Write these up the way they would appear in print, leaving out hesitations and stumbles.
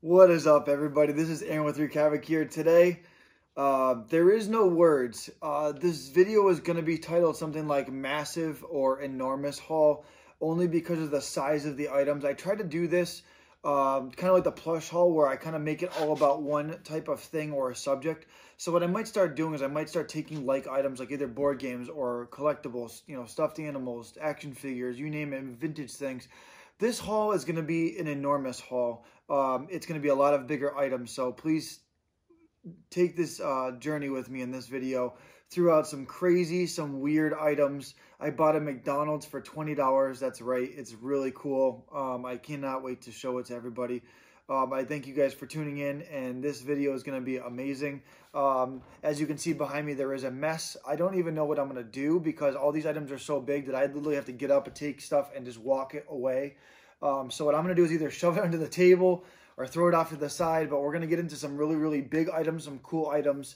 What is up, everybody? This is Aaron with Recavic here. Today, there is no words. This video is going to be titled something like Massive or Enormous Haul, only because of the size of the items. I try to do this kind of like the plush haul, where I kind of make it all about one type of thing or a subject. So what I might start doing is I might start taking like items like either board games or collectibles, you know, stuffed animals, action figures, you name it, vintage things. This haul is going to be an enormous haul. It's going to be a lot of bigger items, so please take this journey with me in this video. Threw out some crazy, some weird items. I bought a McDonald's for $20. That's right. It's really cool. I cannot wait to show it to everybody. I thank you guys for tuning in, and this video is going to be amazing. As you can see behind me, there is a mess. I don't even know what I'm going to do because all these items are so big that I literally have to get up and take stuff and just walk it away. So what I'm going to do is either shove it under the table or throw it off to the side, but we're going to get into some really, really big items, some cool items.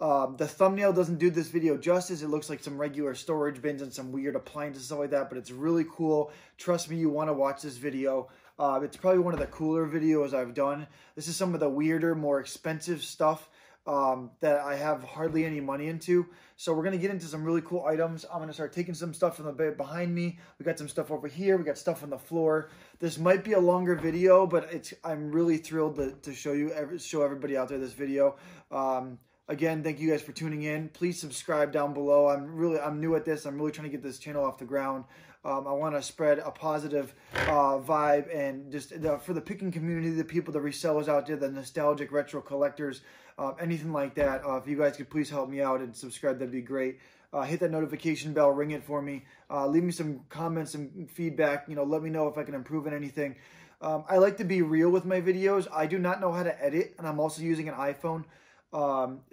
The thumbnail doesn't do this video justice. It looks like some regular storage bins and some weird appliances, stuff like that, but it's really cool. Trust me, you want to watch this video. It's probably one of the cooler videos I've done. This is some of the weirder, more expensive stuff that I have hardly any money into. So we're going to get into some really cool items. I'm going to start taking some stuff from the bit behind me. We got some stuff over here. We got stuff on the floor. This might be a longer video, but I'm really thrilled to show everybody out there this video. Again, thank you guys for tuning in. Please subscribe down below. I'm new at this. I'm really trying to get this channel off the ground. I want to spread a positive vibe, and just for the picking community, the people, the resellers out there, the nostalgic retro collectors, anything like that. If you guys could please help me out and subscribe, that'd be great. Hit that notification bell, ring it for me. Leave me some comments and feedback. You know, let me know if I can improve on anything. I like to be real with my videos. I do not know how to edit, and I'm also using an iPhone.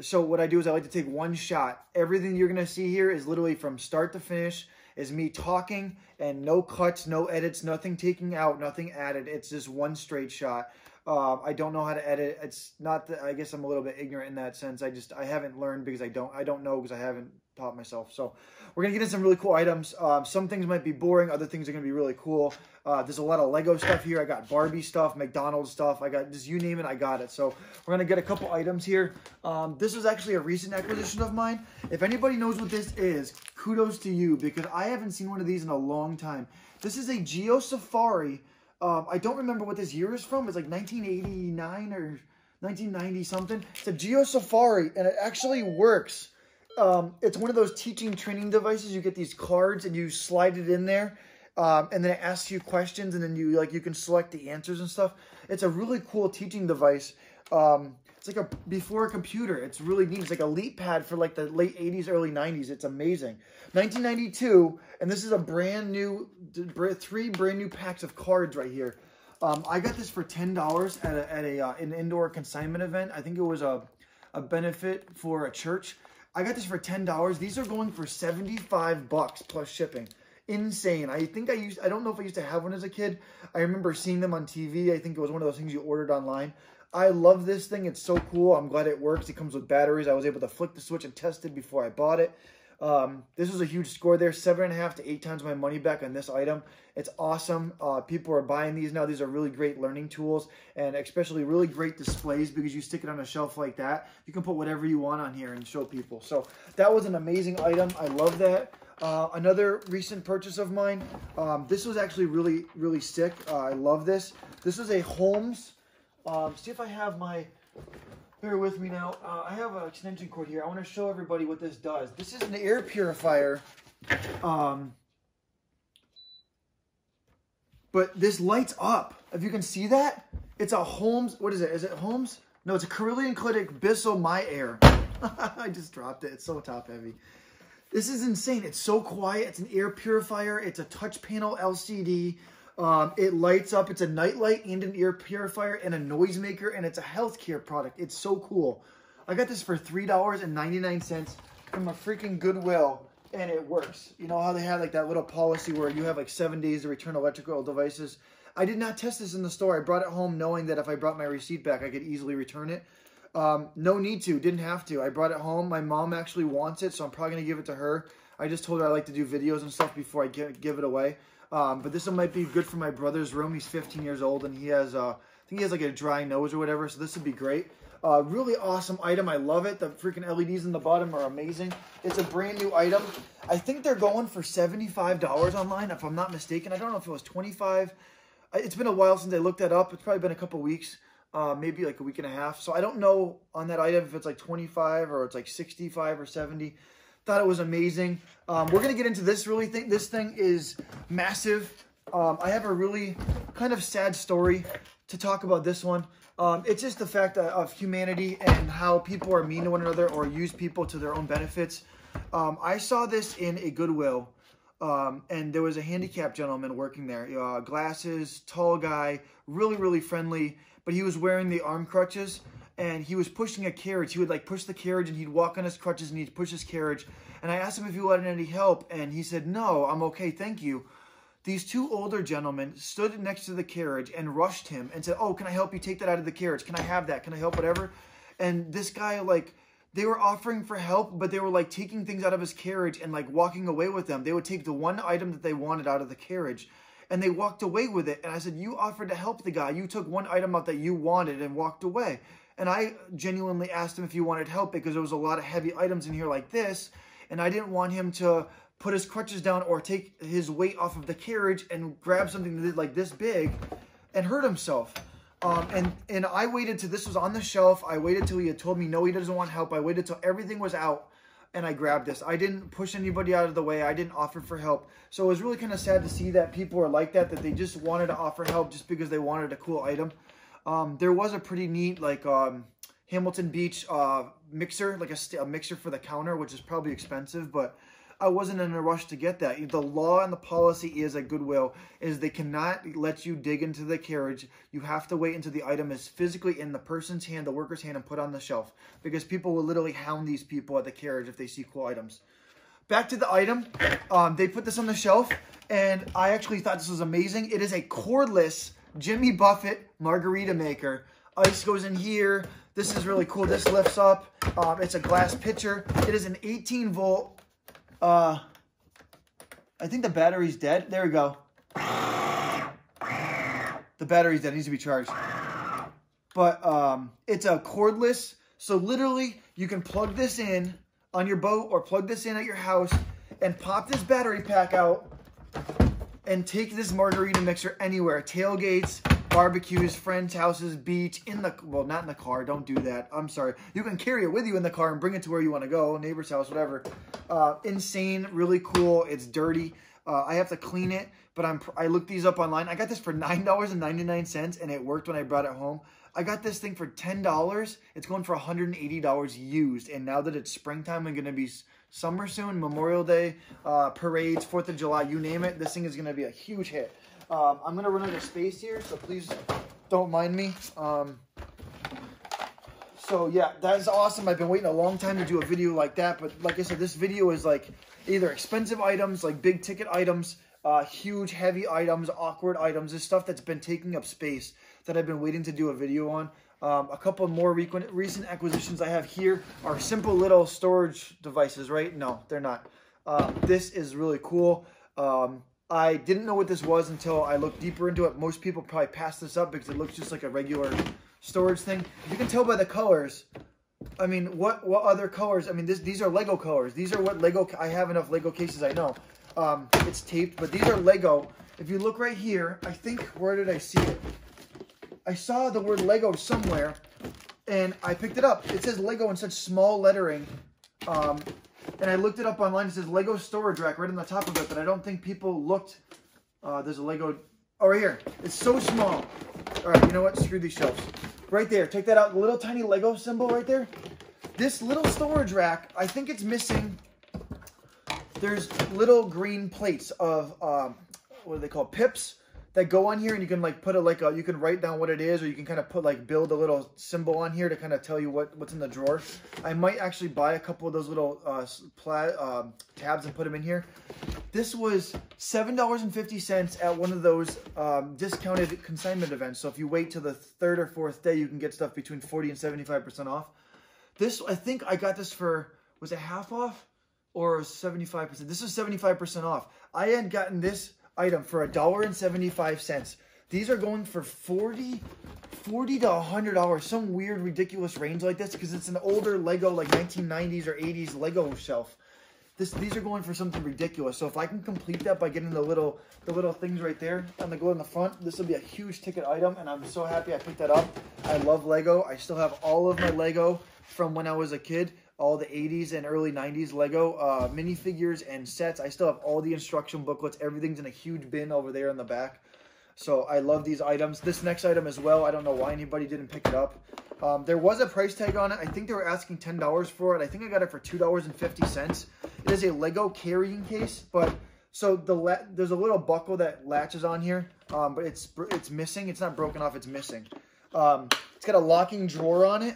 So what I do is I like to take one shot. Everything you're going to see here is literally from start to finish is me talking, and no cuts, no edits, nothing taking out, nothing added. It's just one straight shot. I don't know how to edit. It's not that, I guess I'm a little bit ignorant in that sense. I haven't learned because I don't know because I haven't taught myself. So we're going to get into some really cool items. Some things might be boring. Other things are going to be really cool. There's a lot of Lego stuff here. I got Barbie stuff, McDonald's stuff. I got just you name it, I got it. So we're going to get a couple items here. This was actually a recent acquisition of mine. If anybody knows what this is, kudos to you, because I haven't seen one of these in a long time. This is a Geo Safari. I don't remember what this year is from. It's like 1989 or 1990 something. It's a Geo Safari, and it actually works. It's one of those teaching training devices. You get these cards and you slide it in there. And then it asks you questions, and then you can select the answers and stuff. It's a really cool teaching device. It's like a before a computer. It's really neat. It's like a leap pad for like the late 80s, early 90s. It's amazing. 1992, and this is a brand new, three brand new packs of cards right here. I got this for $10 at an indoor consignment event. I think it was a benefit for a church. I got this for $10. These are going for $75 plus shipping. Insane. I don't know if I used to have one as a kid. I remember seeing them on TV. I think it was one of those things you ordered online. I love this thing. It's so cool. I'm glad it works. It comes with batteries. I was able to flick the switch and test it before I bought it. This was a huge score there. 7.5 to 8 times my money back on this item. It's awesome. People are buying these now. These are really great learning tools, and especially really great displays, because you stick it on a shelf like that. You can put whatever you want on here and show people. So that was an amazing item. I love that. Another recent purchase of mine. This was actually really, really sick. I love this. This is a Holmes. See if I have my, bear with me now. I have an extension cord here. I want to show everybody what this does. This is an air purifier. But this lights up. If you can see that, it's a Holmes. What is it? Is it Holmes? No, it's a Carillion Clinic Bissell My Air. I just dropped it. It's so top heavy. This is insane. It's so quiet. It's an air purifier. It's a touch panel LCD. It lights up. It's a night light and an air purifier and a noisemaker, and it's a healthcare product. It's so cool. I got this for $3.99 from a freaking Goodwill, and it works. You know how they have like that little policy where you have like 7 days to return electrical devices? I did not test this in the store. I brought it home knowing that if I brought my receipt back, I could easily return it. No need to. Didn't have to. I brought it home. My mom actually wants it, so I'm probably going to give it to her. I just told her I like to do videos and stuff before I give it away. But this one might be good for my brother's room. He's 15 years old, and he has think he has like a dry nose or whatever, so this would be great. Really awesome item. I love it. The freaking LEDs in the bottom are amazing. It's a brand new item. I think they're going for $75 online, if I'm not mistaken. I don't know if it was $25. It's been a while since I looked that up. It's probably been a couple weeks, maybe like a week and a half. So I don't know on that item if it's like 25 or it's like 65 or 70. Thought it was amazing. We're going to get into this really thing. This thing is massive. I have a really kind of sad story to talk about this one. It's just the fact of humanity and how people are mean to one another or use people to their own benefits. I saw this in a Goodwill, and there was a handicapped gentleman working there. Glasses, tall guy, really, really friendly, but he was wearing the arm crutches, and he was pushing a carriage. He would like push the carriage, and he'd walk on his crutches, and he'd push his carriage. And I asked him if he wanted any help, and he said, "No, I'm okay, thank you." These two older gentlemen stood next to the carriage and rushed him and said, "Oh, can I help you take that out of the carriage? Can I have that? Can I help whatever?" And this guy, like, they were offering for help, but they were like taking things out of his carriage and like walking away with them. They would take the one item that they wanted out of the carriage and they walked away with it. And I said, "You offered to help the guy. You took one item out that you wanted and walked away." And I genuinely asked him if he wanted help because there was a lot of heavy items in here like this. And I didn't want him to put his crutches down or take his weight off of the carriage and grab something like this big and hurt himself. And I waited till this was on the shelf. I waited till he had told me, no, he doesn't want help. I waited till everything was out and I grabbed this. I didn't push anybody out of the way. I didn't offer for help. So it was really kind of sad to see that people are like that they just wanted to offer help just because they wanted a cool item. There was a pretty neat, like, Hamilton Beach mixer, like a mixer for the counter, which is probably expensive, but I wasn't in a rush to get that. The law and the policy is at Goodwill is they cannot let you dig into the carriage. You have to wait until the item is physically in the person's hand, the worker's hand, and put on the shelf because people will literally hound these people at the carriage if they see cool items. Back to the item. They put this on the shelf, and I actually thought this was amazing. It is a cordless Jimmy Buffett margarita maker. Ice goes in here. This is really cool. This lifts up. It's a glass pitcher. It is an 18-volt. I think the battery's dead. There we go. The battery's dead. It needs to be charged. But it's a cordless. So literally, you can plug this in on your boat or plug this in at your house and pop this battery pack out and take this margarita mixer anywhere. Tailgates, barbecues, friends' houses, beach, well, not in the car. Don't do that. I'm sorry. You can carry it with you in the car and bring it to where you want to go, neighbor's house, whatever. Insane, really cool. It's dirty. I have to clean it, but I looked these up online. I got this for $9.99, and it worked when I brought it home. I got this thing for $10. It's going for $180 used, and now that it's springtime and going to be summer soon, Memorial Day, parades, 4th of July, you name it, this thing is going to be a huge hit. I'm going to run out of space here, so please don't mind me. So yeah, that is awesome. I've been waiting a long time to do a video like that. But like I said, this video is like either expensive items, like big ticket items, huge heavy items, awkward items. This stuff that's been taking up space that I've been waiting to do a video on. A couple more recent acquisitions I have here are simple little storage devices, right? No, they're not. This is really cool. I didn't know what this was until I looked deeper into it. Most people probably pass this up because it looks just like a regular storage thing. You can tell by the colors. I mean, what other colors? I mean, these are Lego colors. These are what Lego, I have enough Lego cases, I know. It's taped, but these are Lego. If you look right here, I think, where did I see it? I saw the word Lego somewhere, and I picked it up. It says Lego in such small lettering. And I looked it up online. It says Lego storage rack right on the top of it, but I don't think people looked. There's a Lego. Oh, right here. It's so small. All right, you know what? Screw these shelves. Right there. Take that out. The little tiny Lego symbol right there. This little storage rack, I think it's missing. There's little green plates of, what are they called? Pips that go on here, and you can like put it like a, you can write down what it is, or you can kind of put like build a little symbol on here to kind of tell you what's in the drawer. I might actually buy a couple of those little tabs and put them in here. This was $7.50 at one of those discounted consignment events. So if you wait till the third or fourth day, you can get stuff between 40 and 75% off. This, I think I got this for, was it half off or 75%? This is 75% off. I had gotten this item for $1.75 These are going for $40 to $100, some weird, ridiculous range like this, because it's an older Lego, like 1990s or 80s Lego shelf. These are going for something ridiculous. So if I can complete that by getting the little things right there on the go in the front, this will be a huge ticket item, and I'm so happy I picked that up. I love Lego. I still have all of my Lego from when I was a kid, all the 80s and early 90s Lego minifigures and sets. I still have all the instruction booklets. Everything's in a huge bin over there in the back. So I love these items. This next item as well, I don't know why anybody didn't pick it up. There was a price tag on it. I think they were asking $10 for it. I think I got it for $2.50. It is a Lego carrying case, but so there's a little buckle that latches on here, but it's missing. It's not broken off, it's missing. It's got a locking drawer on it.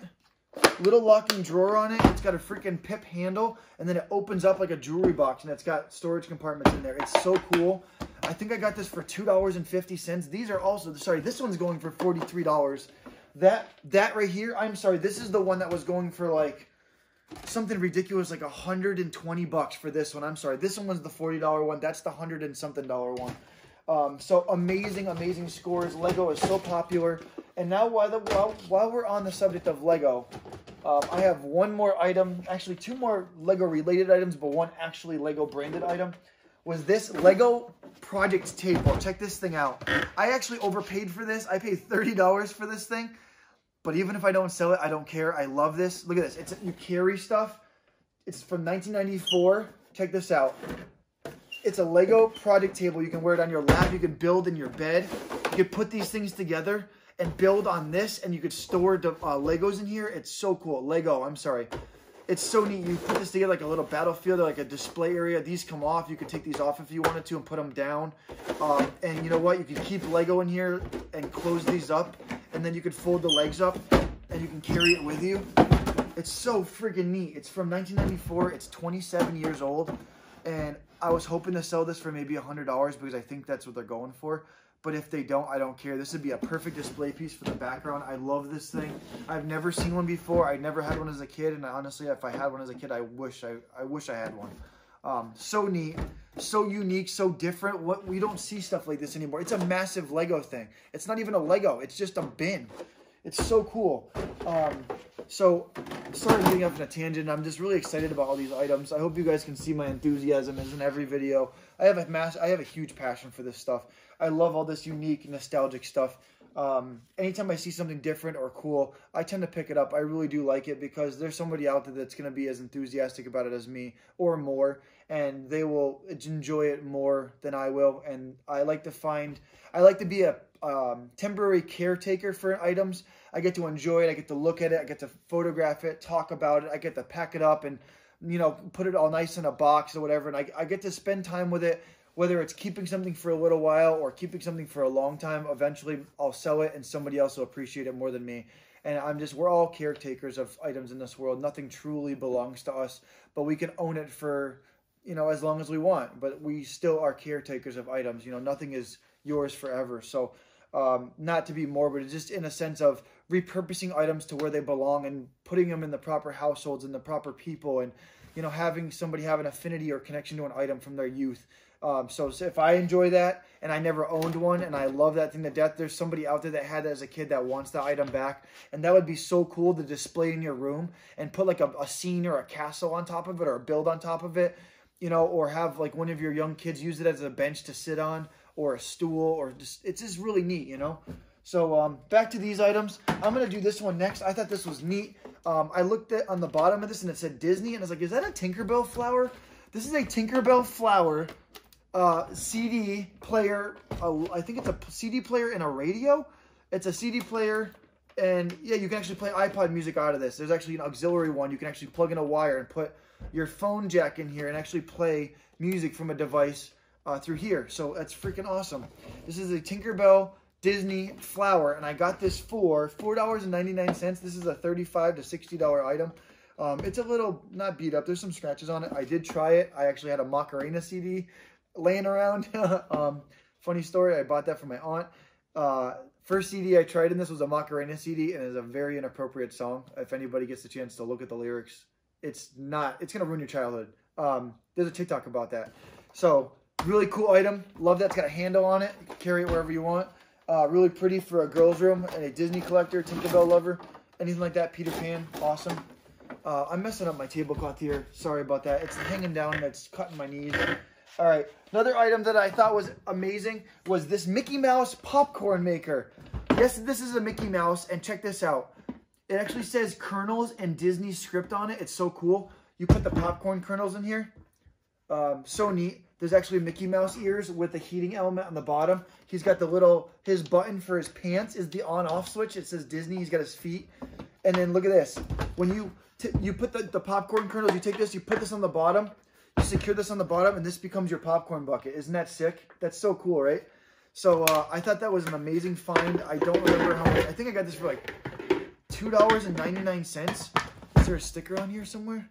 Little locking drawer on it. It's got a freaking pip handle, and then it opens up like a jewelry box, and it's got storage compartments in there. It's so cool. I think I got this for $2.50. These are also, sorry, this one's going for $43. That right here, I'm sorry, this is the one that was going for like something ridiculous, like $120 for this one. I'm sorry, this one was the $40 one. That's the $100 and something one. So amazing, amazing scores. Lego is so popular. And now while we're on the subject of Lego, I have one more item, actually two more Lego related items, but one actually Lego branded item. Was this Lego Project Table. Check this thing out. I actually overpaid for this. I paid $30 for this thing. But even if I don't sell it, I don't care. I love this. Look at this. It's, you carry stuff. It's from 1994. Check this out. It's a Lego Project Table. You can wear it on your lap. You can build in your bed. You could put these things together and build on this. And you could store the Legos in here. It's so cool. Lego, I'm sorry. It's so neat. You put this together like a little battlefield or like a display area. These come off. You could take these off if you wanted to and put them down. And you know what? You could keep Lego in here and close these up. And then you could fold the legs up and you can carry it with you. It's so freaking neat. It's from 1994. It's 27 years old. And I was hoping to sell this for maybe $100 because I think that's what they're going for. But if they don't, I don't care. This would be a perfect display piece for the background. I love this thing. I've never seen one before. I never had one as a kid. And I, honestly, if I had one as a kid, I wish I had one. So neat, so unique, so different. What, we don't see stuff like this anymore. It's a massive Lego thing. It's not even a Lego. It's just a bin. It's so cool. So sorry getting off on a tangent. I'm just really excited about all these items. I hope you guys can see my enthusiasm is in every video. I have a huge passion for this stuff. I love all this unique, nostalgic stuff. Anytime I see something different or cool, I tend to pick it up. I really do like it because there's somebody out there that's going to be as enthusiastic about it as me or more, and they will enjoy it more than I will. And I like to be a temporary caretaker for items. I get to enjoy it. I get to look at it. I get to photograph it, talk about it. I get to pack it up and, you know, put it all nice in a box or whatever. And I get to spend time with it, whether it's keeping something for a little while or keeping something for a long time. Eventually I'll sell it and somebody else will appreciate it more than me. And we're all caretakers of items in this world. Nothing truly belongs to us, but we can own it for, you know, as long as we want, but we still are caretakers of items. You know, nothing is yours forever. So not to be morbid, just in a sense of repurposing items to where they belong and putting them in the proper households and the proper people, and, you know, having somebody have an affinity or connection to an item from their youth. So if I enjoy that and I never owned one and I love that thing to death, there's somebody out there that had it as a kid that wants the item back. And that would be so cool to display in your room and put like a scene or a castle on top of it or a build on top of it, you know, or have like one of your young kids use it as a bench to sit on, or a stool, or just, it's just really neat, you know? So back to these items. I'm going to do this one next. I thought this was neat. I looked at on the bottom of this and it said Disney, and I was like, is that a Tinkerbell flower? This is a Tinkerbell flower CD player. I think it's a CD player and a radio. It's a CD player, and yeah, you can actually play iPod music out of this. There's actually an auxiliary one. You can actually plug in a wire and put your phone jack in here and actually play music from a device through here. So that's freaking awesome. This is a Tinkerbell Disney flower, and I got this for $4.99. This is a $35 to $60 item. It's a little not beat up. There's some scratches on it. I did try it. I actually had a Macarena CD laying around. Funny story. I bought that from my aunt. First CD I tried in this was a Macarena CD, and it's a very inappropriate song. If anybody gets the chance to look at the lyrics, it's going to ruin your childhood. There's a TikTok about that. So really cool item. Love that. It's got a handle on it. You can carry it wherever you want. Really pretty for a girl's room and a Disney collector, Tinkerbell lover, anything like that. Peter Pan, awesome. I'm messing up my tablecloth here. Sorry about that. It's hanging down. That's cutting my knees. All right. Another item that I thought was amazing was this Mickey Mouse popcorn maker. Yes, this is a Mickey Mouse, and check this out. It actually says kernels and Disney script on it. It's so cool. You put the popcorn kernels in here. So neat. There's actually Mickey Mouse ears with the heating element on the bottom. He's got the little, his button for his pants is the on-off switch. It says Disney. He's got his feet. And then look at this. When you put the popcorn kernels, you take this, you put this on the bottom, you secure this on the bottom, and this becomes your popcorn bucket. Isn't that sick? That's so cool, right? So I thought that was an amazing find. I don't remember how much. I think I got this for like $2.99. Is there a sticker on here somewhere?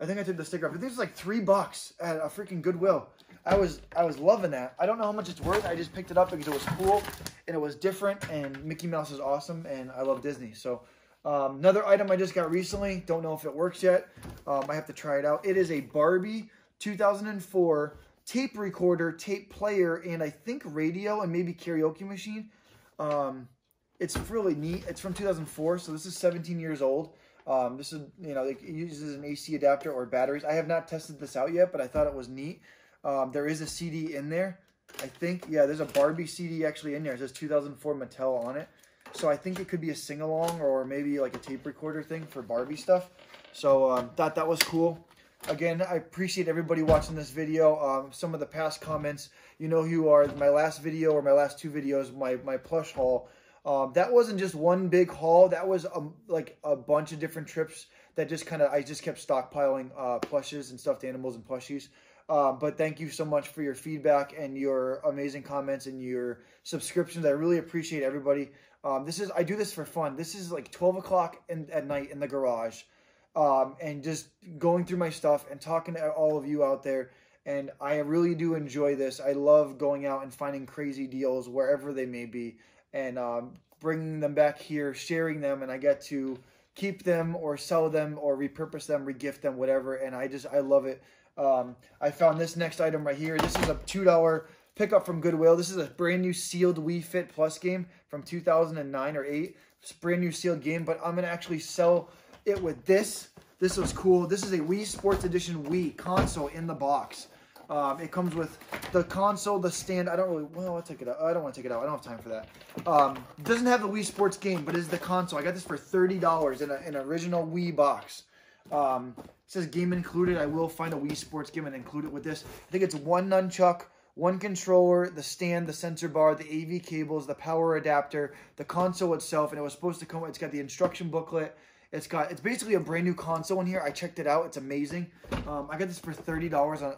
I think I took the sticker off. I think it's like $3 at a freaking Goodwill. I was loving that. I don't know how much it's worth. I just picked it up because it was cool and it was different, and Mickey Mouse is awesome, and I love Disney. So another item I just got recently. Don't know if it works yet. I have to try it out. It is a Barbie 2004 tape recorder, tape player, and I think radio and maybe karaoke machine. It's really neat. It's from 2004, so this is 17 years old. This is, you know, it uses an AC adapter or batteries. I have not tested this out yet, but I thought it was neat. There is a CD in there, I think. Yeah, there's a Barbie CD actually in there. It says 2004 Mattel on it. So I think it could be a sing-along or maybe like a tape recorder thing for Barbie stuff. So thought that was cool. Again, I appreciate everybody watching this video. Some of the past comments, you know who you are. My last video or my last two videos, my plush haul. That wasn't just one big haul. That was like a bunch of different trips that just kind of, I just kept stockpiling plushes and stuffed animals and plushies. But thank you so much for your feedback and your amazing comments and your subscriptions. I really appreciate everybody. I do this for fun. This is like 12 o'clock at night in the garage, and just going through my stuff and talking to all of you out there. And I really do enjoy this. I love going out and finding crazy deals wherever they may be, and bringing them back here, sharing them, and I get to keep them or sell them or repurpose them, regift them, whatever, and I love it. I found this next item right here. This is a $2 pickup from Goodwill. This is a brand new sealed Wii Fit Plus game from 2009 or 8. It's a brand new sealed game, but I'm going to actually sell it with this. This was cool. This is a Wii Sports Edition Wii console in the box. It comes with the console, the stand. I'll take it out. I don't want to take it out. I don't have time for that. It doesn't have the Wii Sports game, but it is the console. I got this for $30 in an original Wii box. It says game included. I will find a Wii Sports game and include it with this. I think it's one nunchuck, one controller, the stand, the sensor bar, the AV cables, the power adapter, the console itself, and it was supposed to come. It's got the instruction booklet. It's basically a brand new console in here. I checked it out. It's amazing. I got this for $30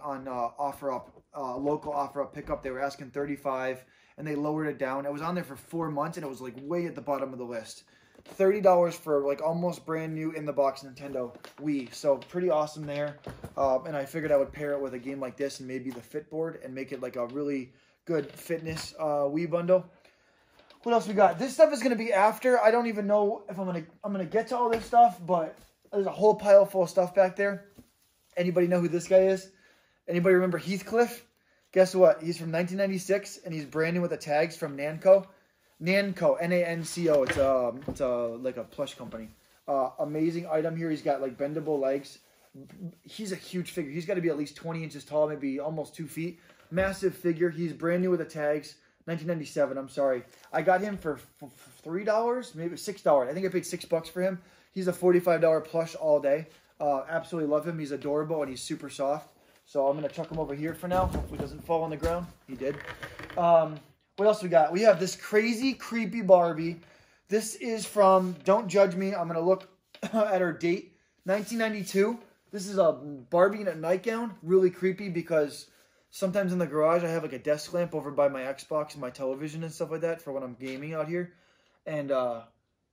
on OfferUp, local OfferUp pickup. They were asking $35, and they lowered it down. It was on there for 4 months, and it was like way at the bottom of the list. $30 for like almost brand new in the box Nintendo Wii. So pretty awesome there. And I figured I would pair it with a game like this and maybe the Fit Board and make it like a really good fitness Wii bundle. What else we got? This stuff is going to be after. I don't even know if I'm going to get to all this stuff, but there's a whole pile full of stuff back there. Anybody know who this guy is? Anybody remember Heathcliff? Guess what? He's from 1996, and he's brand new with the tags from Nanco. Nanco, N-A-N-C-O. It's like a plush company. Amazing item here. He's got like bendable legs. He's a huge figure. He's got to be at least 20 inches tall, maybe almost 2 feet. Massive figure. He's brand new with the tags. 1997, I'm sorry. I got him for $3, maybe $6. I think I paid $6 for him. He's a $45 plush all day. Absolutely love him. He's adorable, and he's super soft. So I'm going to chuck him over here for now. Hopefully he doesn't fall on the ground. He did. What else we got? We have this crazy, creepy Barbie. This is from, don't judge me, I'm going to look at her date, 1992. This is a Barbie in a nightgown. Really creepy because sometimes in the garage, I have like a desk lamp over by my Xbox and my television and stuff like that for when I'm gaming out here. And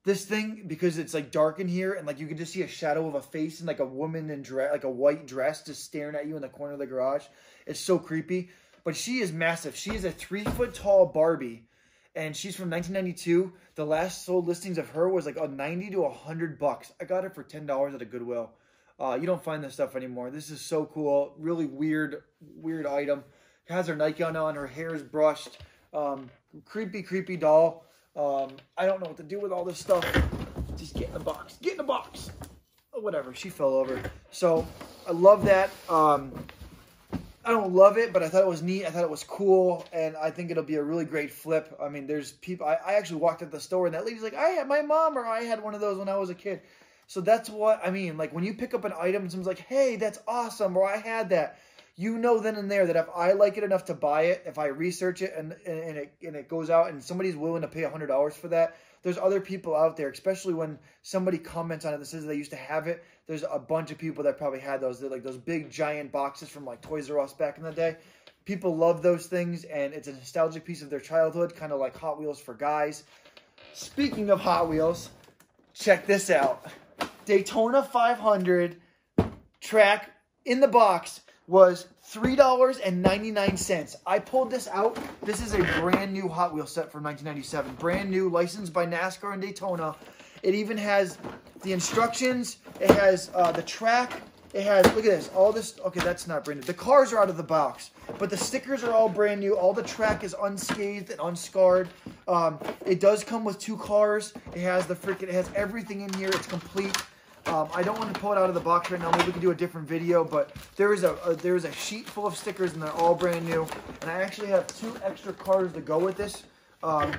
this thing, because it's like dark in here and like you can just see a shadow of a face and like a woman in like a white dress just staring at you in the corner of the garage. It's so creepy. But she is massive. She is a 3-foot-tall Barbie, and she's from 1992. The last sold listings of her was like $90 to $100. I got her for $10 at a Goodwill. You don't find this stuff anymore. This is so cool. Really weird item. Has her nightgown on. Her hair is brushed. Creepy doll. I don't know what to do with all this stuff. Just get in the box. Get in the box. Oh, whatever. She fell over. So I love that. I don't love it, but I thought it was neat. I thought it was cool, and I think it'll be a really great flip. I mean, there's people. I actually walked at the store, and that lady's like, I had one of those when I was a kid. So that's what I mean. Like, when you pick up an item, and someone's like, hey, that's awesome, or I had that. You know then and there that if I like it enough to buy it, if I research it and it goes out and somebody's willing to pay $100 for that, there's other people out there, especially when somebody comments on it that says they used to have it. There's a bunch of people that probably had those. They're like those big giant boxes from like Toys R Us back in the day. People love those things, and it's a nostalgic piece of their childhood, kind of like Hot Wheels for guys. Speaking of Hot Wheels, check this out. Daytona 500 track in the box was $3.99. I pulled this out. This is a brand new Hot Wheel set from 1997. Brand new, licensed by NASCAR and Daytona. It even has the instructions. It has the track. It has, look at this, all this. Okay, that's not brand new. The cars are out of the box, but the stickers are all brand new. All the track is unscathed and unscarred. It does come with two cars. It has the freaking, it has everything in here. It's complete. I don't want to pull it out of the box right now. Maybe we can do a different video, but there is a sheet full of stickers, and they're all brand new. And I actually have two extra cars to go with this.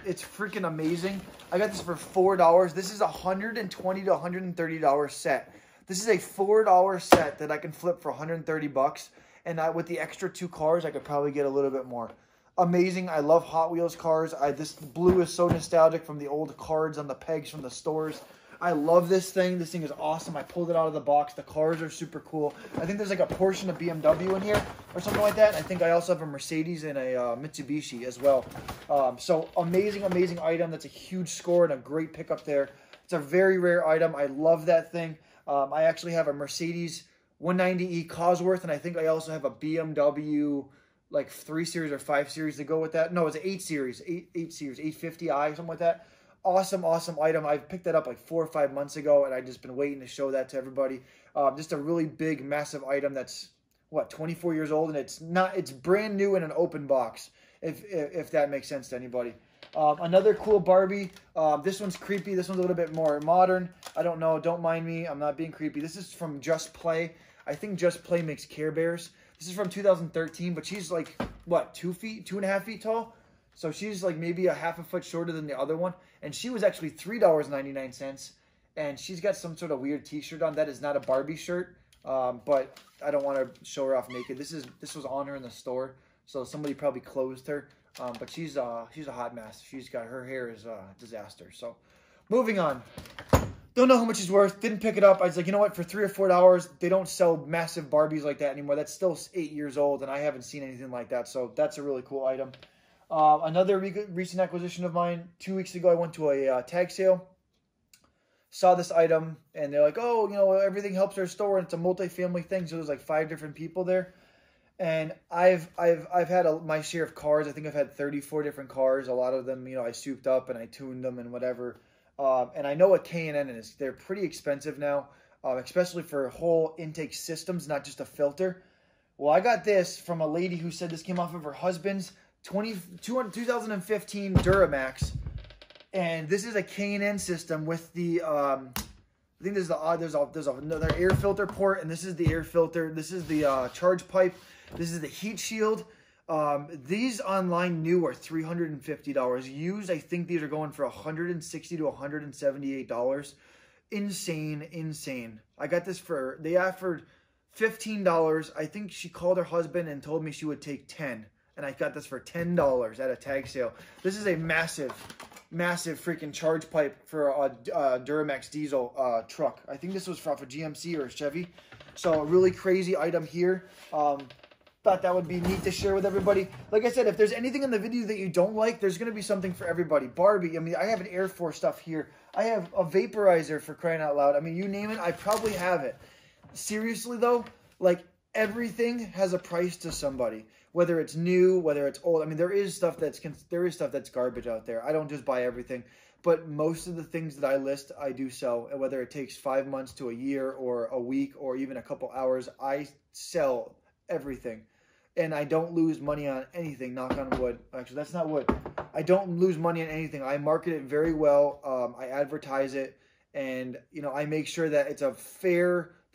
It's freaking amazing. I got this for $4. This is a $120 to $130 set. This is a $4 set that I can flip for $130, and with the extra two cars, I could probably get a little bit more. Amazing. I love Hot Wheels cars. This blue is so nostalgic from the old cards on the pegs from the stores. I love this thing. This thing is awesome. I pulled it out of the box. The cars are super cool. I think there's like a portion of BMW in here or something like that. I think I also have a Mercedes and a Mitsubishi as well. So amazing, amazing item. That's a huge score and a great pickup there. It's a very rare item. I love that thing. I actually have a Mercedes 190E Cosworth, and I think I also have a BMW like 3 Series or 5 Series to go with that. No, it's an 8 Series, 850i, something like that. Awesome, awesome item. I picked that up like 4 or 5 months ago, and I've just been waiting to show that to everybody. Just a really big, massive item that's, what, 24 years old, and it's brand new in an open box, if that makes sense to anybody. Another cool Barbie. This one's creepy. This one's a little bit more modern. I don't know. Don't mind me. I'm not being creepy. This is from Just Play. I think Just Play makes Care Bears. This is from 2013, but she's like, what, 2 feet, 2.5 feet tall? So she's like maybe a half a foot shorter than the other one. And she was actually $3.99. And she's got some sort of weird t-shirt on. That is not a Barbie shirt. But I don't want to show her off naked. This was on her in the store. So somebody probably closed her. But she's a hot mess. She's got, her hair is a disaster. So moving on. Don't know how much it's worth. Didn't pick it up. I was like, you know what? For $3 or $4, they don't sell massive Barbies like that anymore. That's still 8 years old, and I haven't seen anything like that. So that's a really cool item. Another recent acquisition of mine, 2 weeks ago, I went to a tag sale, saw this item, and they're like, oh, you know, everything helps our store, and it's a multifamily thing, so there's like 5 different people there, and I've had my share of cars. I think I've had 34 different cars. A lot of them, you know, I souped up, and I tuned them, and whatever, and I know what K&N is. They're pretty expensive now, especially for whole intake systems, not just a filter. Well, I got this from a lady who said this came off of her husband's 2015 Duramax, and this is a K&N system with the I think there's another air filter port, and this is the air filter, this is the charge pipe, this is the heat shield. These online new are $350. Used, I think these are going for $160 to $178. Insane. I got this for, they offered $15. I think she called her husband and told me she would take 10. And I got this for $10 at a tag sale. This is a massive, massive freaking charge pipe for a Duramax diesel truck. I think this was from a GMC or a Chevy. So a really crazy item here. Thought that would be neat to share with everybody. Like I said, if there's anything in the video that you don't like, there's going to be something for everybody. Barbie, I mean, I have an Air Force stuff here. I have a vaporizer, for crying out loud. I mean, you name it, I probably have it. Seriously, though, like, everything has a price to somebody, whether it's new, whether it's old. I mean, there is stuff that's garbage out there. I don't just buy everything, but most of the things that I list, I do sell. And whether it takes 5 months to a year or a week or even a couple hours, I sell everything. and I don't lose money on anything, knock on wood. Actually, that's not wood. I don't lose money on anything. I market it very well. I advertise it, and you know, I make sure that it's the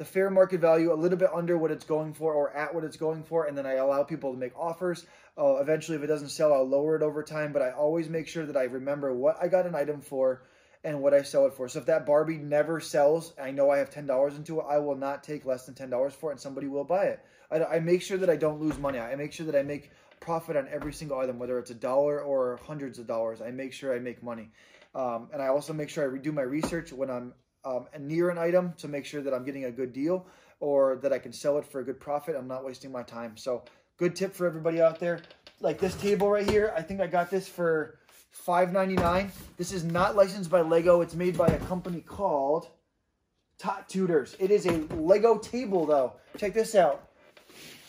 fair market value, a little bit under what it's going for or at what it's going for, and then I allow people to make offers. Eventually, if it doesn't sell, I'll lower it over time, but I always make sure that I remember what I got an item for and what I sell it for. So if that Barbie never sells, I know I have $10 into it, I will not take less than $10 for it, and somebody will buy it. I make sure that I don't lose money. I make sure that I make profit on every single item, whether it's $1 or hundreds of dollars. I make sure I make money. And I also make sure I redo my research when I'm near an item to make sure that I'm getting a good deal or that I can sell it for a good profit. I'm not wasting my time. So good tip for everybody out there. Like this table right here, I think I got this for $5.99. This is not licensed by Lego. It's made by a company called Tot Tutors. It is a Lego table though. Check this out.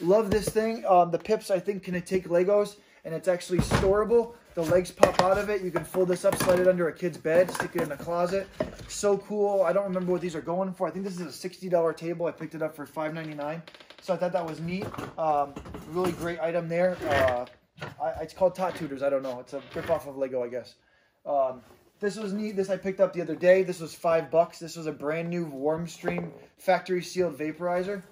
Love this thing. The pips, I think, can take Legos, and it's actually storable. The legs pop out of it. You can fold this up, slide it under a kid's bed, stick it in a closet. So cool. I don't remember what these are going for. I think this is a $60 table. I picked it up for $5.99. So I thought that was neat. Really great item there. It's called Tot Tutors. I don't know. It's a rip off of Lego, I guess. This was neat. This I picked up the other day. This was $5. This was a brand new Warmstream factory sealed vaporizer.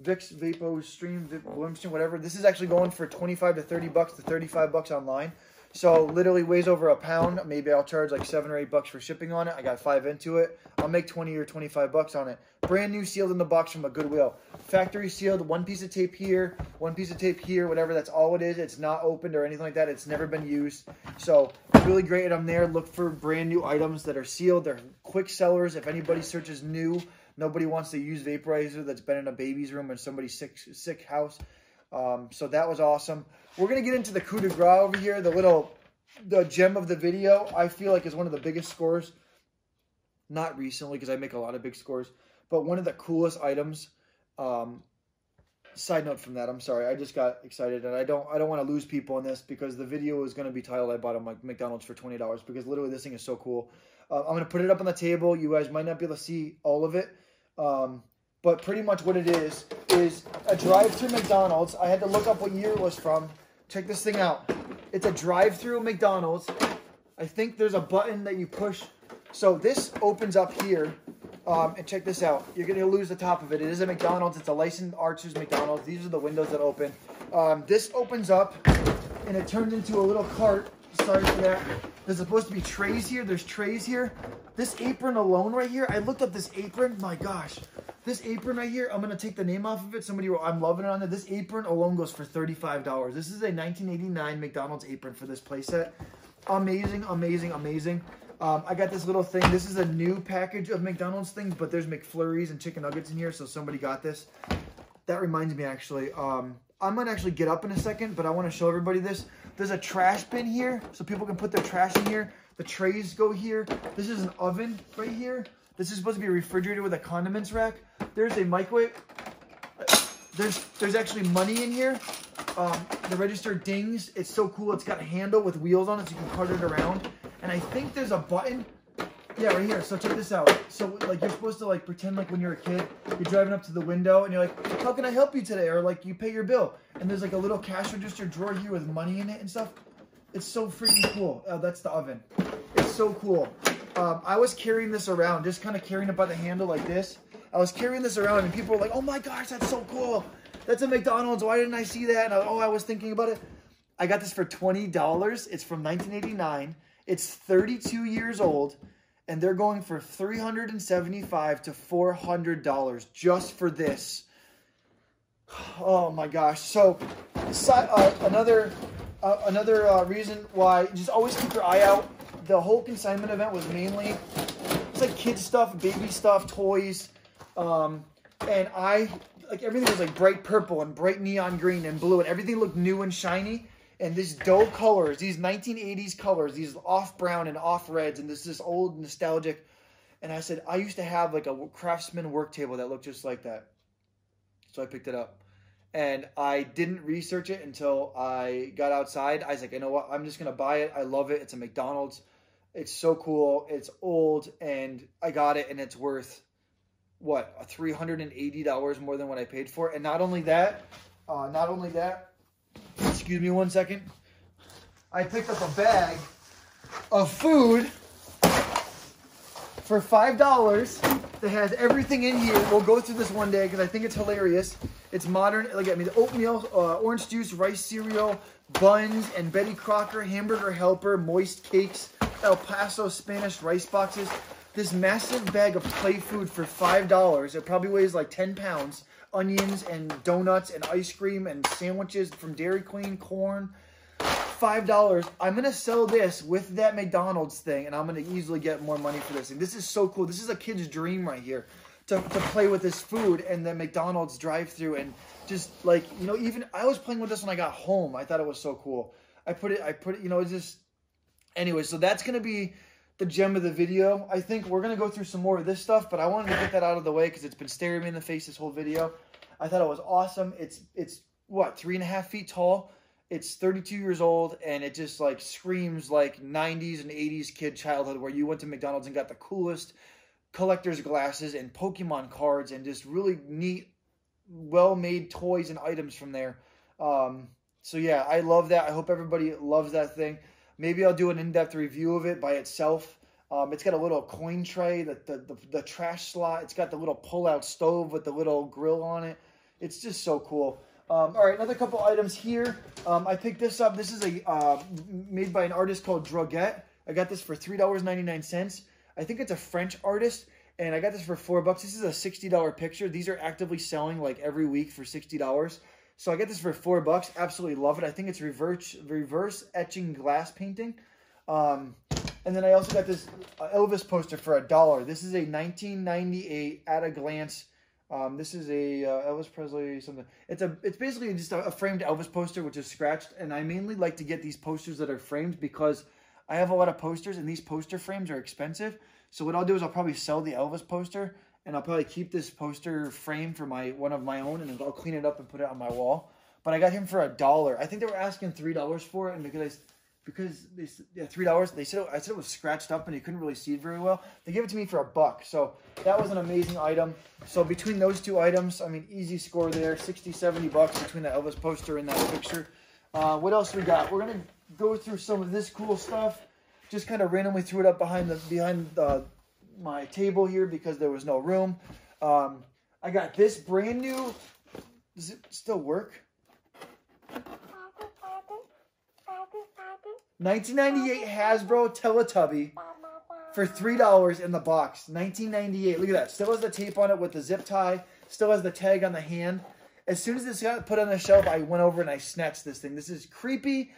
Vicks VapoStream, Warmstream, whatever. This is actually going for $25 to $30 to $35 online. So literally weighs over a pound. Maybe I'll charge like $7 or $8 for shipping on it. I got $5 into it. I'll make $20 or $25 on it. Brand new, sealed in the box from a Goodwill. Factory sealed, one piece of tape here, one piece of tape here, whatever. That's all it is. It's not opened or anything like that. It's never been used. So really great item there. Look for brand new items that are sealed. They're quick sellers. If anybody searches new, nobody wants to use vaporizer that's been in a baby's room and somebody's sick house. So that was awesome. We're going to get into the coup de grace over here. The gem of the video, I feel like, is one of the biggest scores. Not recently, because I make a lot of big scores, but one of the coolest items. Side note from that, I'm sorry. I just got excited, and I don't want to lose people on this, because the video is going to be titled, I bought a McDonald's for $20, because literally this thing is so cool. I'm going to put it up on the table. You guys might not be able to see all of it. But pretty much what it is a drive-through McDonald's. I had to look up what year it was from. Check this thing out. It's a drive-through McDonald's. I think there's a button that you push. So this opens up here. And check this out. You're going to lose the top of it. It is a McDonald's. It's a licensed Archer's McDonald's. These are the windows that open. This opens up, and it turns into a little cart. Sorry for that. There's supposed to be trays here. There's trays here. This apron alone right here. I looked up this apron. My gosh. This apron right here. I'm going to take the name off of it. I'm loving it on there. This apron alone goes for $35. This is a 1989 McDonald's apron for this playset. Amazing, amazing, amazing. I got this little thing. This is a new package of McDonald's things, but there's McFlurries and chicken nuggets in here, so somebody got this. That reminds me, actually. I'm going to actually get up in a second, but I want to show everybody this. There's a trash bin here, so people can put their trash in here. The trays go here. This is an oven right here. This is supposed to be refrigerated with a condiments rack. There's a microwave. There's actually money in here. The register dings. It's so cool. It's got a handle with wheels on it, so you can cart it around. And I think there's a button. Yeah, right here. So check this out. So like you're supposed to like pretend like when you're a kid, you're driving up to the window and you're like, how can I help you today? Or like you pay your bill. And there's like a little cash register drawer here with money in it and stuff. It's so freaking cool. Oh, that's the oven. It's so cool. I was carrying this around, just kind of carrying it by the handle like this. I was carrying this around and people were like, oh my gosh, that's so cool. That's a McDonald's. Why didn't I see that? And I was thinking about it. I got this for $20. It's from 1989. It's 32 years old. And they're going for $375 to $400 just for this. Oh my gosh. So another reason why, just always keep your eye out. The whole consignment event was mainly, it's like kids stuff, baby stuff, toys. And everything was like bright purple and bright neon green and blue, and everything looked new and shiny. And these dough colors, these 1980s colors, these off brown and off reds, and this old nostalgic. And I said, I used to have like a Craftsman work table that looked just like that. So I picked it up. And I didn't research it until I got outside. I was like, you know what? I'm just going to buy it. I love it. It's a McDonald's. It's so cool. It's old. And I got it. And it's worth, what, $380 more than what I paid for it. And not only that, Not only that, excuse me one second, I picked up a bag of food for $5 that has everything in here. We'll go through this one day because I think it's hilarious. It's modern. Look at me, the oatmeal, orange juice, rice cereal, buns, and Betty Crocker, hamburger helper, moist cakes, El Paso Spanish rice boxes. This massive bag of play food for $5. It probably weighs like 10 pounds. Onions and donuts and ice cream and sandwiches from Dairy Queen, corn. $5. I'm going to sell this with that McDonald's thing, and I'm going to easily get more money for this thing. This is so cool. This is a kid's dream right here, to play with this food and the McDonald's drive-through, and just like, you know, even I was playing with this when I got home. I thought it was so cool. I put it, you know, it's just, anyway, so that's going to be the gem of the video. I think we're going to go through some more of this stuff, but I wanted to get that out of the way because it's been staring me in the face this whole video. I thought it was awesome. It's what, 3.5 feet tall? It's 32 years old, and it just like screams like 90s and 80s kid childhood where you went to McDonald's and got the coolest collector's glasses and Pokemon cards and just really neat, well-made toys and items from there. So yeah, I love that. I hope everybody loves that thing. Maybe I'll do an in-depth review of it by itself. It's got a little coin tray, the trash slot. It's got the little pull-out stove with the little grill on it. It's just so cool. All right, another couple items here. I picked this up. This is a made by an artist called Droguette. I got this for $3.99. I think it's a French artist, and I got this for $4. This is a $60 picture. These are actively selling like every week for $60. So I got this for $4. Absolutely love it. I think it's reverse etching glass painting. And then I also got this Elvis poster for $1. This is a 1998 at a glance. This is a Elvis Presley something. It's basically just a framed Elvis poster, which is scratched. And I mainly like to get these posters that are framed because I have a lot of posters, and these poster frames are expensive. So what I'll do is I'll probably sell the Elvis poster, and I'll probably keep this poster frame for one of my own, and then I'll clean it up and put it on my wall. But I got him for $1. I think they were asking $3 for it, and because $3, I said it was scratched up and you couldn't really see it very well. They gave it to me for $1. So that was an amazing item. So between those two items, I mean, easy score there, 60, $70 between the Elvis poster and that picture. What else we got? We're going to go through some of this cool stuff. Just kind of randomly threw it up behind my table here because there was no room. I got this brand new, does it still work? 1998 Hasbro Teletubby for $3 in the box. 1998. Look at that. Still has the tape on it with the zip tie. Still has the tag on the hand. As soon as this got put on the shelf, I went over and I snatched this thing. This is creepy,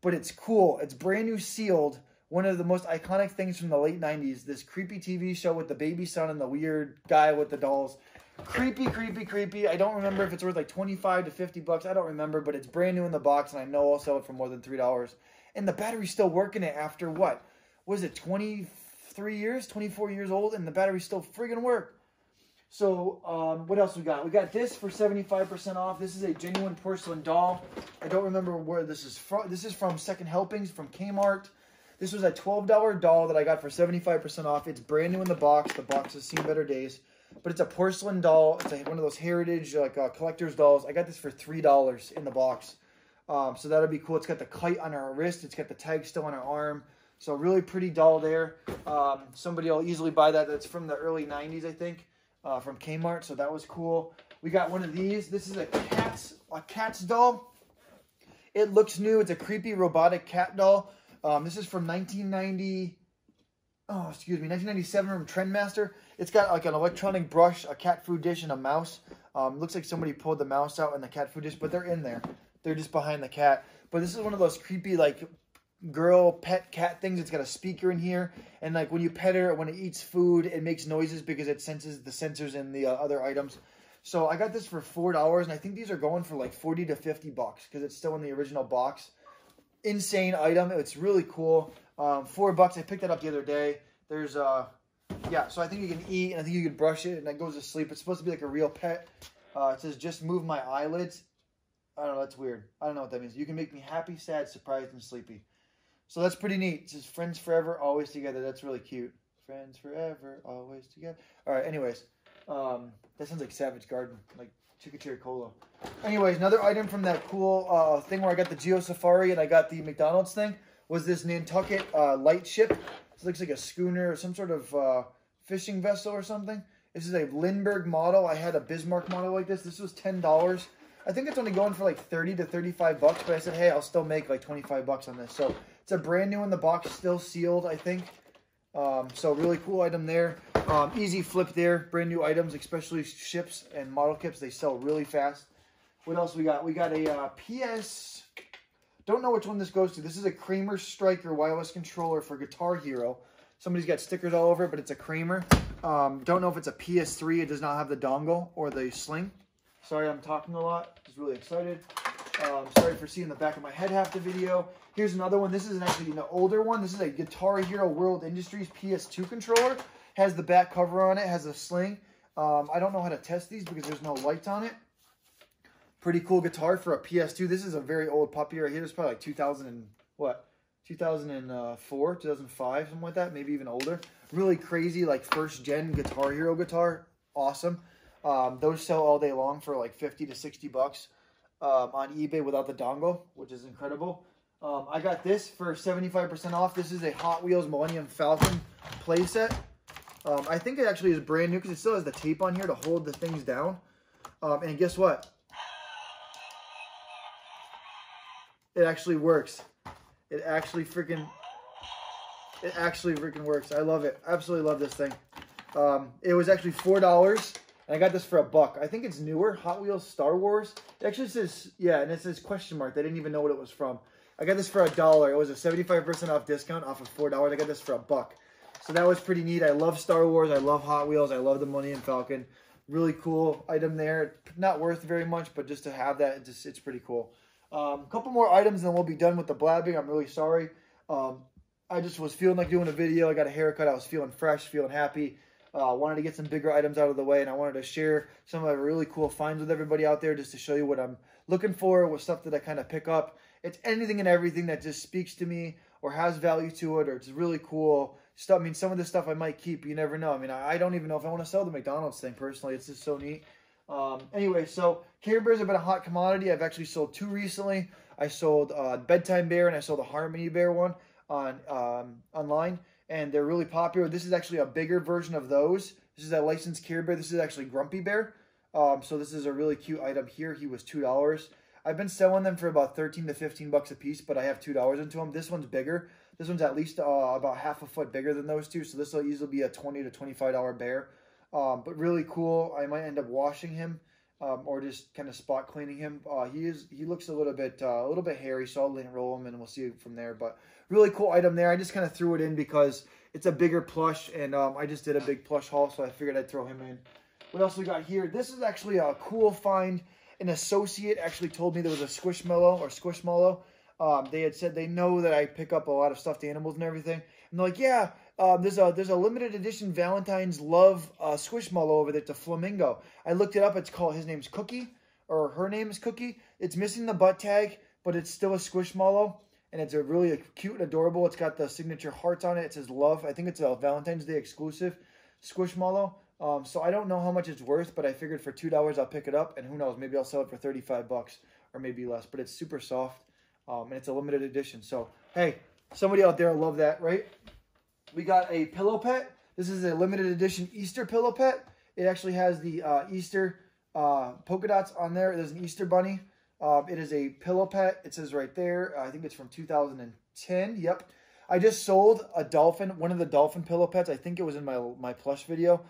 but it's cool. It's brand new sealed. One of the most iconic things from the late 90s. This creepy TV show with the baby son and the weird guy with the dolls. Creepy, creepy, creepy. I don't remember if it's worth like $25 to $50. I don't remember, but it's brand new in the box, and I know I'll sell it for more than $3. And the battery's still working it after what? Was it 23 years, 24 years old? And the battery still friggin' work. So what else we got? We got this for 75% off. This is a genuine porcelain doll. I don't remember where this is from. This is from Second Helpings from Kmart. This was a $12 doll that I got for 75% off. It's brand new in the box. The box has seen better days. But it's a porcelain doll. It's one of those heritage collector's dolls. I got this for $3 in the box. So that'll be cool. It's got the kite on her wrist. It's got the tag still on her arm. So really pretty doll there. Somebody will easily buy that. That's from the early 90s, I think, from Kmart. So that was cool. We got one of these. This is a cat's doll. It looks new. It's a creepy robotic cat doll. This is from 1997 from Trendmaster. It's got like an electronic brush, a cat food dish, and a mouse. Looks like somebody pulled the mouse out and the cat food dish, but they're in there. They're just behind the cat. But this is one of those creepy, like, girl pet cat things. It's got a speaker in here. And, like, when you pet her, when it eats food, it makes noises because it senses the sensors and the other items. So I got this for $4, and I think these are going for, like, $40 to $50 because it's still in the original box. Insane item. It's really cool. $4. I picked that up the other day. There's, yeah, so I think you can eat, and I think you can brush it, and it goes to sleep. It's supposed to be, like, a real pet. It says, just move my eyelids. I don't know, that's weird. I don't know what that means. You can make me happy, sad, surprised, and sleepy. So that's pretty neat. It says friends forever, always together. That's really cute. Friends forever, always together. All right, anyways. That sounds like Savage Garden. Like Chickacherry Cola. Anyways, another item from that cool thing where I got the Geo Safari and I got the McDonald's thing was this Nantucket light ship. This looks like a schooner or some sort of fishing vessel or something. This is a Lindbergh model. I had a Bismarck model like this. This was $10. I think it's only going for like 30 to 35 bucks, but I said, hey, I'll still make like 25 bucks on this. So it's a brand new in the box, still sealed, I think. So really cool item there. Easy flip there. Brand new items, especially ships and model kits. They sell really fast. What else we got? We got a PS... Don't know which one this goes to. This is a Kramer Striker wireless controller for Guitar Hero. Somebody's got stickers all over it, but it's a Kramer. Don't know if it's a PS3. It does not have the dongle or the sling. Sorry I'm talking a lot. I was really excited. Sorry for seeing the back of my head half the video. Here's another one. This is actually an older one. This is a Guitar Hero World Industries PS2 controller. Has the back cover on it. Has a sling. I don't know how to test these because there's no lights on it. Pretty cool guitar for a PS2. This is a very old puppy right here. It's probably like 2004, 2005, something like that, maybe even older. Really crazy, like first-gen Guitar Hero guitar. Awesome. Those sell all day long for like 50 to 60 bucks on eBay without the dongle, which is incredible. I got this for 75% off. This is a Hot Wheels Millennium Falcon playset. I think it actually is brand new because it still has the tape on here to hold the things down. And guess what? It actually works. It actually freaking works. I love it. Absolutely love this thing. It was actually $4, and I got this for $1. I think it's newer. Hot Wheels Star Wars. It actually says, yeah, and it says question mark. They didn't even know what it was from. I got this for $1. It was a 75% off discount off of $4. I got this for $1. So that was pretty neat. I love Star Wars. I love Hot Wheels. I love the Millennium Falcon. Really cool item there. Not worth very much, but just to have that, it's pretty cool. A couple more items and then we'll be done with the blabbing. I'm really sorry. I just was feeling like doing a video. I got a haircut. I was feeling fresh, feeling happy. Wanted to get some bigger items out of the way, and I wanted to share some of my really cool finds with everybody out there just to show you what I'm looking for, what stuff that I kind of pick up. It's anything and everything that just speaks to me or has value to it, or it's really cool stuff. I mean, some of this stuff I might keep. You never know. I mean, I don't even know if I want to sell the McDonald's thing personally. It's just so neat. Anyway, so Care Bears have been a hot commodity. I've actually sold two recently. I sold Bedtime Bear and I sold a Harmony Bear one on online, and they're really popular. This is actually a bigger version of those. This is a licensed Care Bear. This is actually Grumpy Bear. So this is a really cute item here. He was $2. I've been selling them for about 13 to 15 bucks a piece, but I have $2 into them. This one's bigger. This one's at least about half a foot bigger than those two, so this will easily be a $20 to $25 bear. But really cool. I might end up washing him, or just kind of spot cleaning him. He looks a little bit hairy, so I'll lint roll him and we'll see from there. But really cool item there. I just kind of threw it in because it's a bigger plush, and I just did a big plush haul, so I figured I'd throw him in. What else we got here? This is actually a cool find. An associate actually told me there was a Squishmallow or Squishmallow. They had said they know that I pick up a lot of stuffed animals and everything, and they're like, yeah. There's a limited edition Valentine's Love Squishmallow over there. It's a flamingo. I looked it up. It's called, his name's Cookie, or her name's Cookie. It's missing the butt tag, but it's still a Squishmallow, and it's really cute and adorable. It's got the signature hearts on it. It says love. I think it's a Valentine's Day exclusive Squishmallow. So I don't know how much it's worth, but I figured for $2 I'll pick it up, and who knows, maybe I'll sell it for 35 bucks or maybe less. But it's super soft, and it's a limited edition. So hey, somebody out there will love that, right? We got a pillow pet. This is a limited edition Easter pillow pet. It actually has the Easter polka dots on there. There's an Easter bunny. It is a pillow pet. It says right there. I think it's from 2010. Yep. I just sold a dolphin, one of the dolphin pillow pets. I think it was in my plush video.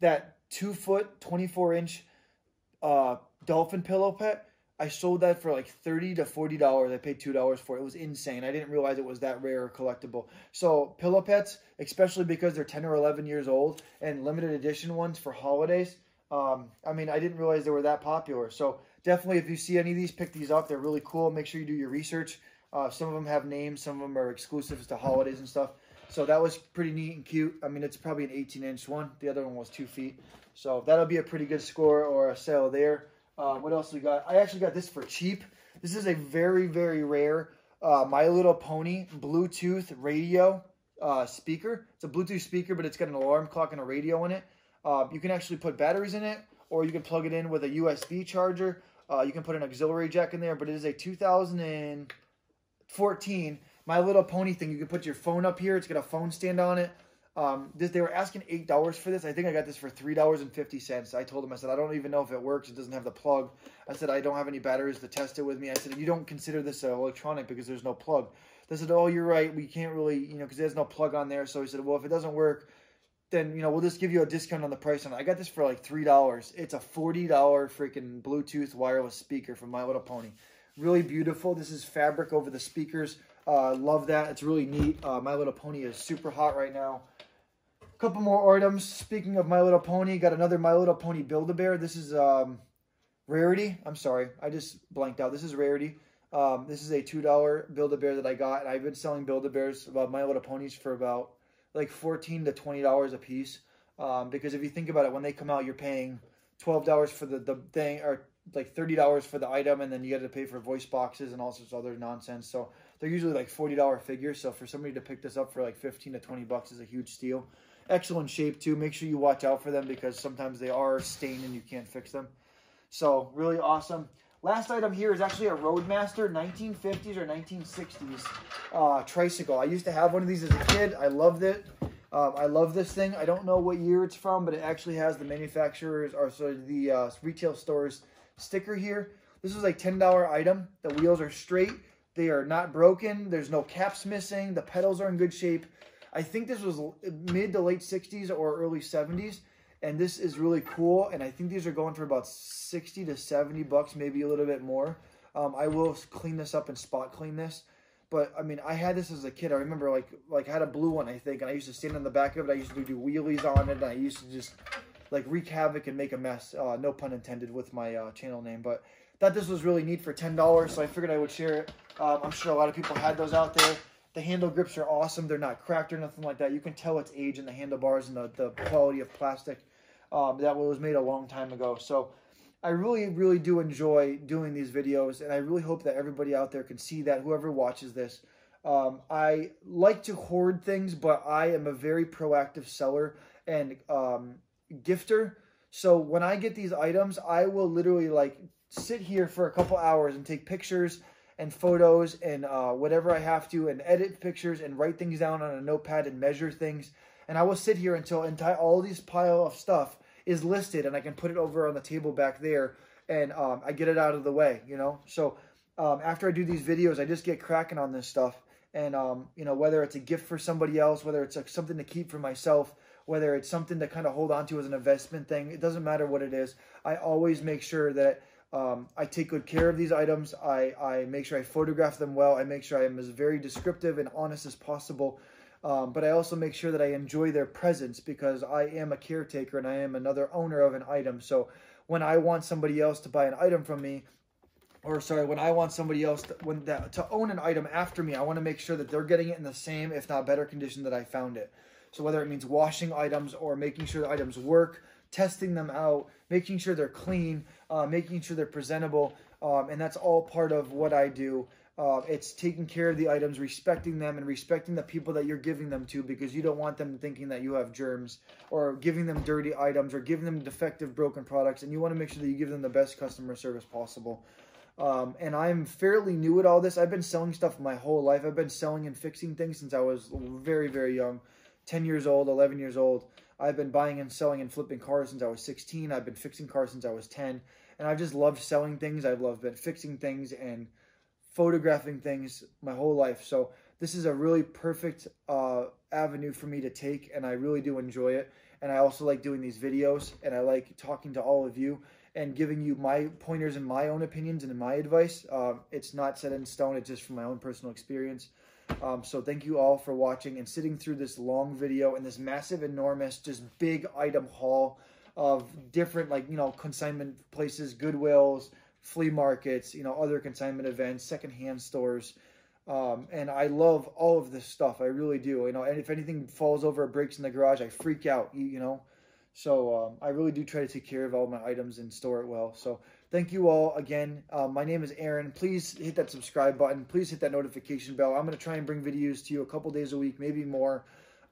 That 2 foot, 24 inch dolphin pillow pet. I sold that for like $30 to $40. I paid $2 for it. It was insane. I didn't realize it was that rare or collectible. So pillow pets, especially because they're 10 or 11 years old and limited edition ones for holidays. I mean, I didn't realize they were that popular. So definitely if you see any of these, pick these up. They're really cool. Make sure you do your research. Some of them have names. Some of them are exclusives to holidays and stuff. So that was pretty neat and cute. I mean, it's probably an 18-inch one. The other one was 2 feet. So that'll be a pretty good score or a sale there. What else we got? I actually got this for cheap. This is a very, very rare My Little Pony Bluetooth radio speaker. It's a Bluetooth speaker, but it's got an alarm clock and a radio in it. You can actually put batteries in it, or you can plug it in with a USB charger. You can put an auxiliary jack in there, but it is a 2014 My Little Pony thing. You can put your phone up here. It's got a phone stand on it. They were asking $8 for this. I think I got this for $3.50. I told them, I said, I don't even know if it works. It doesn't have the plug. I said, I don't have any batteries to test it with me. I said, you don't consider this electronic because there's no plug. They said, oh, you're right. We can't really, you know, because there's no plug on there. So he said, well, if it doesn't work, then, you know, we'll just give you a discount on the price on it. I got this for like $3. It's a $40 freaking Bluetooth wireless speaker from My Little Pony. Really beautiful. This is fabric over the speakers. Love that. It's really neat. My Little Pony is super hot right now. Couple more items. Speaking of My Little Pony, got another My Little Pony Build-A-Bear. This is Rarity. I'm sorry, I just blanked out. This is Rarity. This is a $2 Build-A-Bear that I got. And I've been selling Build-A-Bears, about My Little Ponies, for about like $14 to $20 a piece. Because if you think about it, when they come out, you're paying $12 for the thing, or like $30 for the item, and then you got to pay for voice boxes and all sorts of other nonsense. So they're usually like $40 figures. So for somebody to pick this up for like $15 to $20 is a huge steal. Excellent shape too. Make sure you watch out for them because sometimes they are stained and you can't fix them. So really awesome. Last item here is actually a Roadmaster 1950s or 1960s tricycle. I used to have one of these as a kid. I loved it. I love this thing. I don't know what year it's from, but it actually has the manufacturer's, or sorry, the retail store's sticker here. This is a $10 item. The wheels are straight. They are not broken. There's no caps missing. The pedals are in good shape. I think this was mid to late 60s or early 70s, and this is really cool, and I think these are going for about 60 to 70 bucks, maybe a little bit more. I will clean this up and spot clean this, but I mean, I had this as a kid. I remember like I had a blue one, I think, and I used to stand on the back of it. I used to do wheelies on it, and I used to just like wreak havoc and make a mess, no pun intended with my channel name, but thought this was really neat for $10, so I figured I would share it. I'm sure a lot of people had those out there. The handle grips are awesome. They're not cracked or nothing like that. You can tell its age in the handlebars and the quality of plastic that was made a long time ago. So I really, really do enjoy doing these videos, and I really hope that everybody out there can see that, whoever watches this. I like to hoard things, but I am a very proactive seller and gifter. So when I get these items, I will literally like sit here for a couple hours and take pictures and photos and whatever I have to, and edit pictures and write things down on a notepad and measure things. And I will sit here until all these pile of stuff is listed, and I can put it over on the table back there, and I get it out of the way, you know? So after I do these videos, I just get cracking on this stuff. And you know, whether it's a gift for somebody else, whether it's something to keep for myself, whether it's something to kind of hold on to as an investment thing, it doesn't matter what it is. I always make sure that I take good care of these items. I make sure I photograph them well. I make sure I am as very descriptive and honest as possible. But I also make sure that I enjoy their presence, because I am a caretaker and I am another owner of an item. So when I want somebody else to buy an item from me, or sorry, when I want somebody else to own an item after me, I want to make sure that they're getting it in the same, if not better condition that I found it. So whether it means washing items or making sure the items work, testing them out, making sure they're clean, making sure they're presentable, and that's all part of what I do. It's taking care of the items, respecting them, and respecting the people that you're giving them to, because you don't want them thinking that you have germs, or giving them dirty items, or giving them defective, broken products, and you want to make sure that you give them the best customer service possible. And I'm fairly new at all this. I've been selling stuff my whole life. I've been selling and fixing things since I was very, very young, 10 years old, 11 years old. I've been buying and selling and flipping cars since I was 16. I've been fixing cars since I was 10. And I've just loved selling things. I've loved fixing things and photographing things my whole life. So this is a really perfect avenue for me to take, and I really do enjoy it. And I also like doing these videos, and I like talking to all of you and giving you my pointers and my own opinions and my advice. It's not set in stone. It's just from my own personal experience. So thank you all for watching and sitting through this long video and this massive, enormous, just big item haul of different, like, you know, consignment places, Goodwills, flea markets, you know, other consignment events, secondhand stores. And I love all of this stuff. I really do. You know, and if anything falls over or breaks in the garage, I freak out, you know. So I really do try to take care of all my items and store it well. So thank you all again. My name is Aaron. Please hit that subscribe button. Please hit that notification bell. I'm going to try and bring videos to you a couple days a week, maybe more.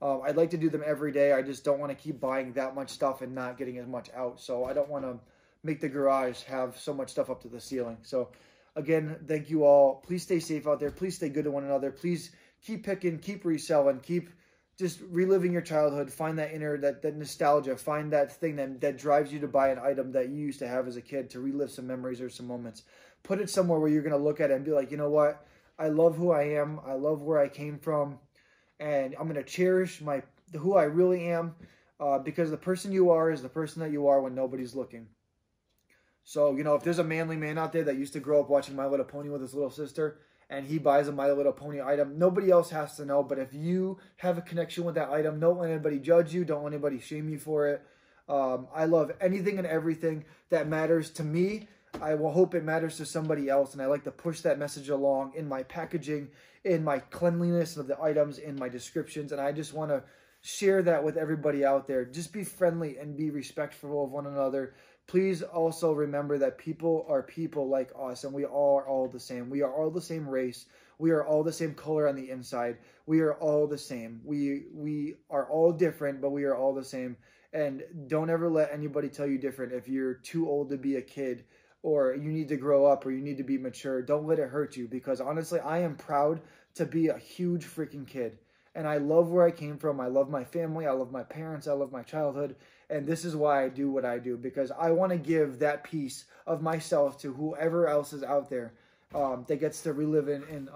I'd like to do them every day. I just don't want to keep buying that much stuff and not getting as much out. So I don't want to make the garage have so much stuff up to the ceiling. So again, thank you all. Please stay safe out there. Please stay good to one another. Please keep picking, keep reselling, keep just reliving your childhood. Find that inner, that nostalgia. Find that thing that drives you to buy an item that you used to have as a kid, to relive some memories or some moments. Put it somewhere where you're going to look at it and be like, you know what? I love who I am. I love where I came from. And I'm going to cherish who I really am, because the person you are is the person that you are when nobody's looking. So, you know, if there's a manly man out there that used to grow up watching My Little Pony with his little sister, and he buys a My Little Pony item, nobody else has to know. But if you have a connection with that item, don't let anybody judge you. Don't let anybody shame you for it. I love anything and everything that matters to me. I will hope it matters to somebody else, and I like to push that message along in my packaging, in my cleanliness of the items, in my descriptions, and I just want to share that with everybody out there. Just be friendly and be respectful of one another. Please also remember that people are people like us, and we are all the same. We are all the same race. We are all the same color on the inside. We are all the same. We are all different, but we are all the same. And don't ever let anybody tell you different. If you're too old to be a kid, or you need to grow up, or you need to be mature, don't let it hurt you, because honestly, I am proud to be a huge freaking kid. And I love where I came from. I love my family. I love my parents. I love my childhood. And this is why I do what I do, because I want to give that piece of myself to whoever else is out there that gets to relive in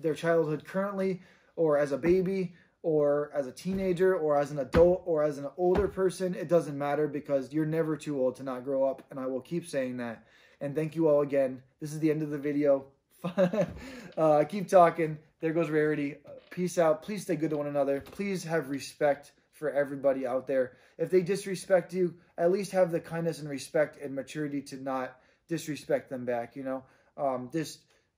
their childhood currently, or as a baby, or as a teenager, or as an adult, or as an older person. It doesn't matter, because you're never too old to not grow up. And I will keep saying that. And thank you all again. This is the end of the video. Keep talking. There goes Rarity. Peace out. Please stay good to one another. Please have respect for everybody out there. If they disrespect you, at least have the kindness and respect and maturity to not disrespect them back. You know,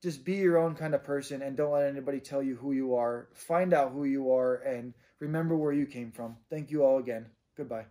just be your own kind of person, and don't let anybody tell you who you are. Find out who you are and remember where you came from. Thank you all again. Goodbye.